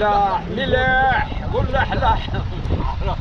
ملاح ملاح واللحلح